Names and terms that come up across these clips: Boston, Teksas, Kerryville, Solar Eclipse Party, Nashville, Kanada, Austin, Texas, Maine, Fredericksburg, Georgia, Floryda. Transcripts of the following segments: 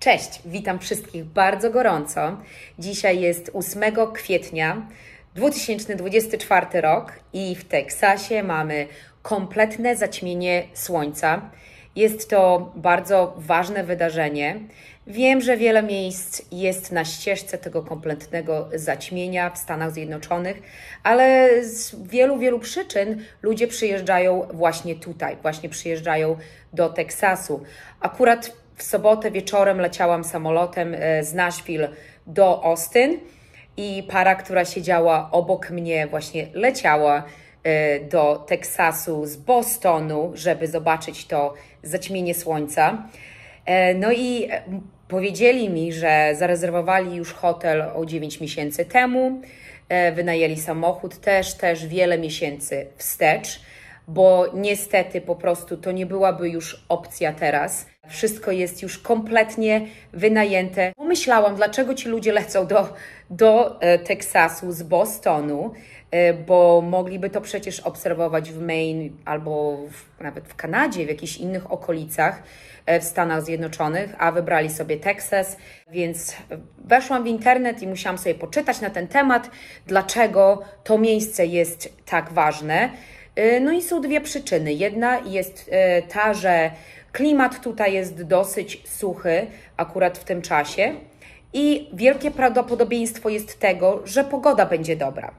Cześć, witam wszystkich bardzo gorąco. Dzisiaj jest 8 kwietnia 2024 rok i w Teksasie mamy kompletne zaćmienie słońca. Jest to bardzo ważne wydarzenie. Wiem, że wiele miejsc jest na ścieżce tego kompletnego zaćmienia w Stanach Zjednoczonych, ale z wielu przyczyn ludzie przyjeżdżają właśnie tutaj, przyjeżdżają do Teksasu. Akurat w sobotę wieczorem leciałam samolotem z Nashville do Austin i para, która siedziała obok mnie, właśnie leciała do Teksasu z Bostonu, żeby zobaczyć to zaćmienie słońca. No i powiedzieli mi, że zarezerwowali już hotel o 9 miesięcy temu, wynajęli samochód też wiele miesięcy wstecz, bo niestety po prostu to nie byłaby już opcja teraz. Wszystko jest już kompletnie wynajęte. Pomyślałam, dlaczego ci ludzie lecą do Teksasu z Bostonu, bo mogliby to przecież obserwować w Maine albo nawet w Kanadzie, w jakichś innych okolicach w Stanach Zjednoczonych, a wybrali sobie Texas, więc weszłam w internet i musiałam sobie poczytać na ten temat, dlaczego to miejsce jest tak ważne. No i są dwie przyczyny. Jedna jest ta, że klimat tutaj jest dosyć suchy akurat w tym czasie i wielkie prawdopodobieństwo jest tego, że pogoda będzie dobra.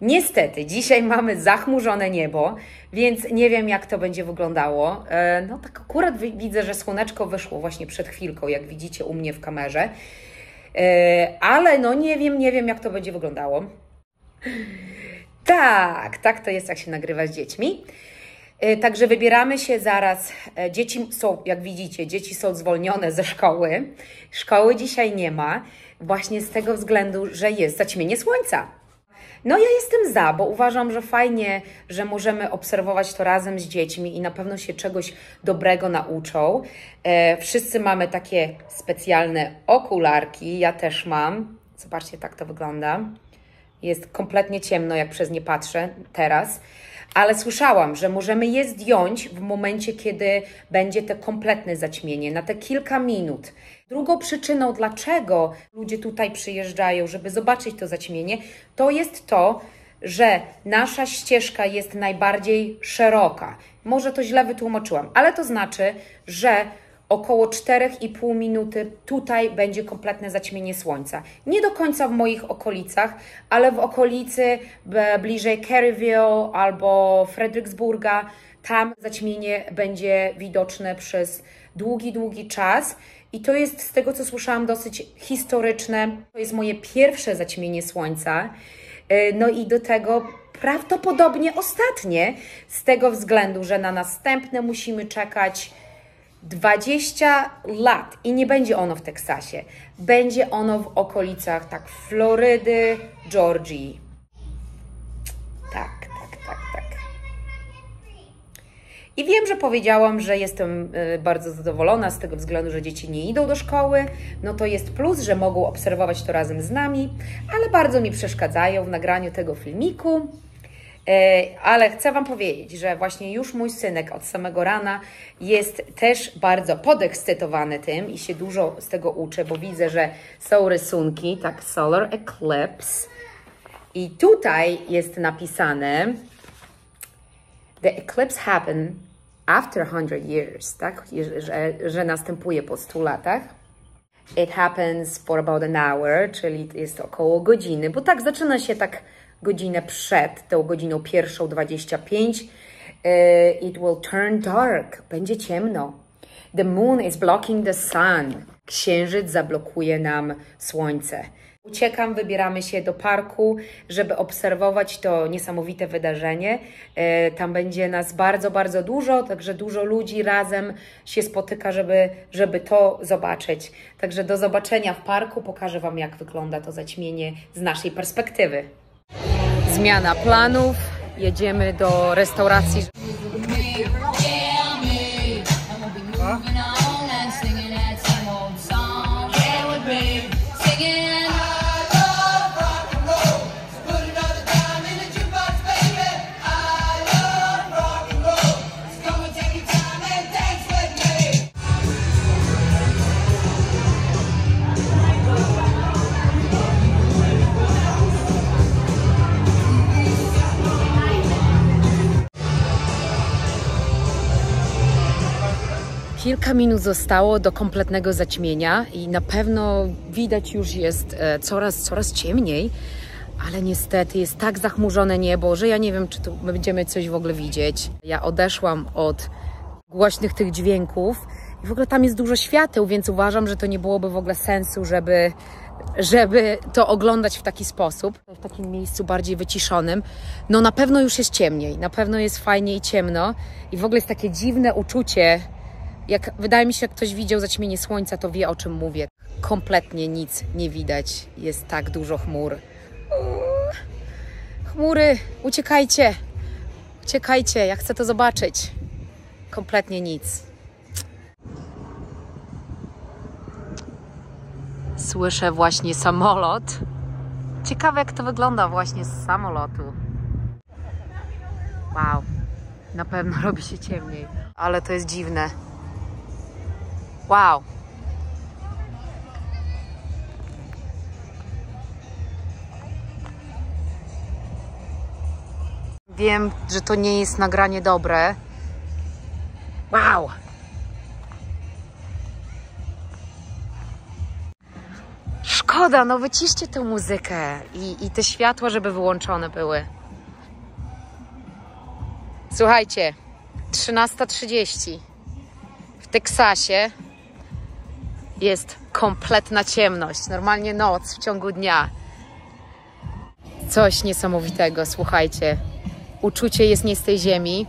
Niestety dzisiaj mamy zachmurzone niebo, więc nie wiem, jak to będzie wyglądało. No tak akurat widzę, że słoneczko wyszło właśnie przed chwilką, jak widzicie u mnie w kamerze, ale no nie wiem, jak to będzie wyglądało. Tak to jest, jak się nagrywa z dziećmi. Także wybieramy się zaraz. Dzieci są, jak widzicie, dzieci są zwolnione ze szkoły. Szkoły dzisiaj nie ma, właśnie z tego względu, że jest zaćmienie słońca. No ja jestem za, bo uważam, że fajnie, że możemy obserwować to razem z dziećmi i na pewno się czegoś dobrego nauczą. Wszyscy mamy takie specjalne okularki, ja też mam. Zobaczcie, tak to wygląda. Jest kompletnie ciemno, jak przez nie patrzę teraz, ale słyszałam, że możemy je zdjąć w momencie, kiedy będzie to kompletne zaćmienie, na te kilka minut. Drugą przyczyną, dlaczego ludzie tutaj przyjeżdżają, żeby zobaczyć to zaćmienie, to jest to, że nasza ścieżka jest najbardziej szeroka. Może to źle wytłumaczyłam, ale to znaczy, że około 4,5 minuty tutaj będzie kompletne zaćmienie słońca. Nie do końca w moich okolicach, ale w okolicy bliżej Kerryville albo Fredericksburga, tam zaćmienie będzie widoczne przez długi czas. I to jest, z tego co słyszałam, dosyć historyczne. To jest moje pierwsze zaćmienie słońca. No i do tego prawdopodobnie ostatnie, z tego względu, że na następne musimy czekać 20 lat i nie będzie ono w Teksasie. Będzie ono w okolicach tak Florydy, Georgii. Tak. I wiem, że powiedziałam, że jestem bardzo zadowolona z tego względu, że dzieci nie idą do szkoły. No to jest plus, że mogą obserwować to razem z nami, ale bardzo mi przeszkadzają w nagraniu tego filmiku. Ale chcę Wam powiedzieć, że właśnie już mój synek od samego rana jest też bardzo podekscytowany tym i się dużo z tego uczy, bo widzę, że są rysunki, tak, Solar Eclipse. I tutaj jest napisane The eclipse happened after 100 years, tak, że następuje po 100 latach. It happens for about an hour, czyli jest około godziny, bo tak zaczyna się tak godzinę przed tą godziną 1:25. It will turn dark. Będzie ciemno. The moon is blocking the sun. Księżyc zablokuje nam słońce. Uciekam, wybieramy się do parku, żeby obserwować to niesamowite wydarzenie. Tam będzie nas bardzo dużo, także dużo ludzi razem się spotyka, żeby to zobaczyć. Także do zobaczenia w parku. Pokażę Wam, jak wygląda to zaćmienie z naszej perspektywy. Zmiana planów, jedziemy do restauracji. Kilka minut zostało do kompletnego zaćmienia i na pewno widać już jest coraz ciemniej, ale niestety jest tak zachmurzone niebo, że ja nie wiem, czy tu będziemy coś w ogóle widzieć. Ja odeszłam od głośnych tych dźwięków i w ogóle tam jest dużo świateł, więc uważam, że to nie byłoby w ogóle sensu, żeby to oglądać w taki sposób, w takim miejscu bardziej wyciszonym. No na pewno już jest ciemniej, na pewno jest fajnie i ciemno i w ogóle jest takie dziwne uczucie. Jak wydaje mi się, jak ktoś widział zaćmienie słońca, to wie, o czym mówię. Kompletnie nic nie widać, jest tak dużo chmur. Chmury, uciekajcie! Uciekajcie, ja chcę to zobaczyć. Kompletnie nic. Słyszę właśnie samolot. Ciekawe, jak to wygląda właśnie z samolotu. Wow, na pewno robi się ciemniej, ale to jest dziwne. Wow. Wiem, że to nie jest nagranie dobre. Wow. Szkoda, no wyciszcie tę muzykę i te światła, żeby wyłączone były. Słuchajcie, 13:30 w Teksasie jest kompletna ciemność, normalnie noc w ciągu dnia. Coś niesamowitego, słuchajcie. Uczucie jest nie z tej ziemi.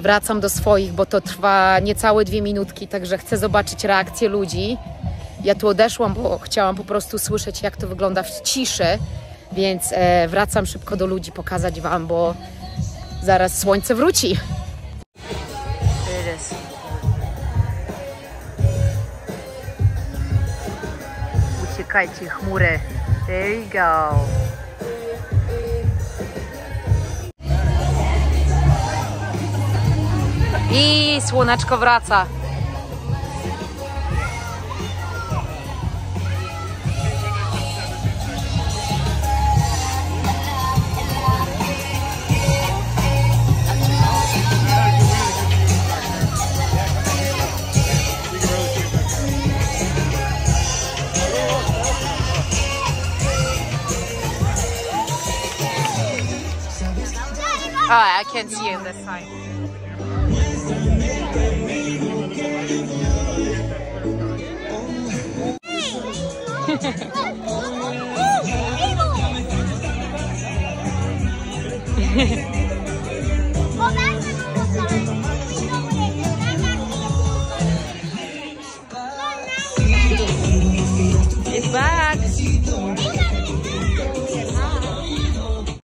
Wracam do swoich, bo to trwa niecałe 2 minutki, także chcę zobaczyć reakcję ludzi. Ja tu odeszłam, bo chciałam po prostu słyszeć, jak to wygląda w ciszy, więc wracam szybko do ludzi, pokazać wam, bo zaraz słońce wróci. Uciekajcie, chmury. There you go. I słoneczko wraca. Oh, I can't see you this time.